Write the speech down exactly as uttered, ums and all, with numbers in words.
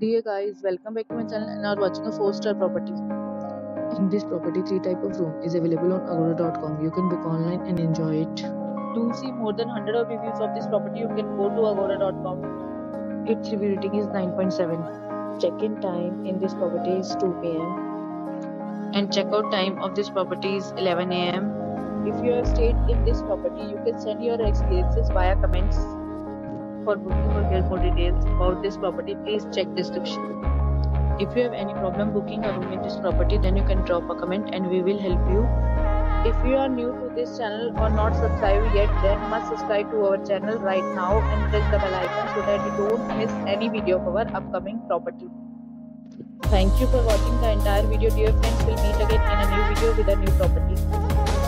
Dear guys, welcome back to my channel and are watching a four star property. In this property, three type of room is available on agoda dot com. You can book online and enjoy it. To see more than one hundred of reviews of this property, you can go to agoda dot com. Its review rating is nine point seven. Check-in time in this property is two p m and check-out time of this property is eleven a m If you have stayed in this property, you can send your experiences via comments. For booking or get more details about this property, please check description. If you have any problem booking a room in this property, then you can drop a comment and we will help you. If you are new to this channel or not subscribed yet, then must subscribe to our channel right now and press the bell icon so that you don't miss any video of our upcoming property. Thank you for watching the entire video, dear friends. We'll meet again in a new video with a new property.